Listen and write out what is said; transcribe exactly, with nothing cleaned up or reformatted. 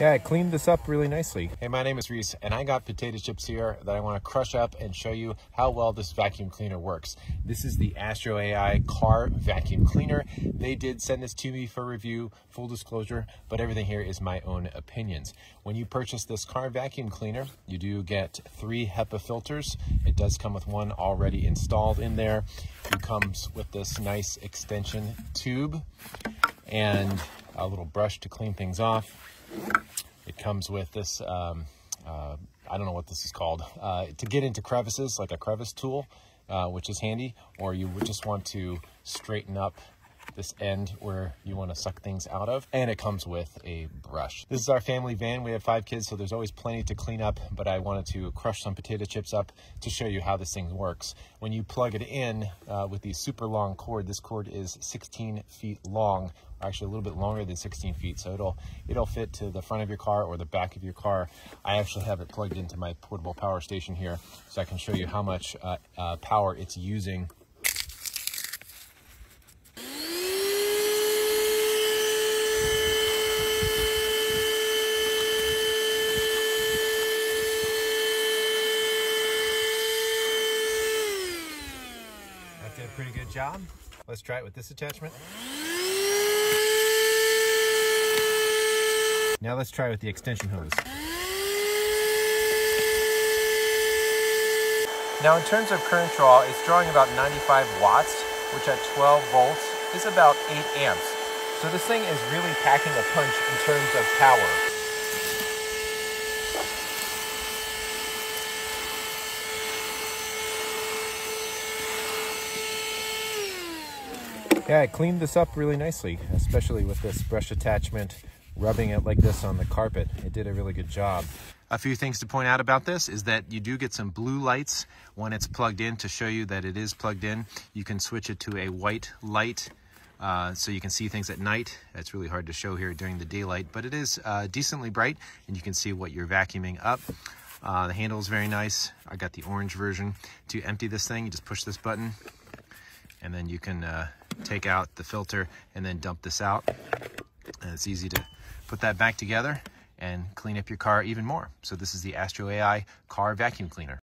Yeah, it cleaned this up really nicely. Hey, my name is Reese, and I got potato chips here that I want to crush up and show you how well this vacuum cleaner works. This is the Astro A I car vacuum cleaner. They did send this to me for review, full disclosure, but everything here is my own opinions. When you purchase this car vacuum cleaner, you do get three HEPA filters. It does come with one already installed in there. It comes with this nice extension tube and a little brush to clean things off. It comes with this, um, uh, I don't know what this is called, uh, to get into crevices, like a crevice tool, uh, which is handy, or you would just want to straighten up this end where you want to suck things out of. And it comes with a brush. This is our family van. We have five kids, so there's always plenty to clean up, but I wanted to crush some potato chips up to show you how this thing works. When you plug it in uh, with the super long cord, this cord is sixteen feet long, actually a little bit longer than sixteen feet, so it'll it'll fit to the front of your car or the back of your car. I actually have it plugged into my portable power station here, so I can show you how much uh, uh, power it's using. Did a pretty good job. Let's try it with this attachment. Now let's try it with the extension hose. Now, in terms of current draw, it's drawing about ninety-five watts, which at twelve volts is about eight amps. So this thing is really packing a punch in terms of power. Yeah, it cleaned this up really nicely, especially with this brush attachment, rubbing it like this on the carpet. It did a really good job. A few things to point out about this is that you do get some blue lights when it's plugged in to show you that it is plugged in. You can switch it to a white light uh, so you can see things at night. That's really hard to show here during the daylight, but it is uh, decently bright and you can see what you're vacuuming up. Uh, the handle is very nice. I got the orange version. To empty this thing, you just push this button and then you can uh, take out the filter and then dump this out. And it's easy to put that back together and clean up your car even more. So this is the Astro A I Car Vacuum Cleaner.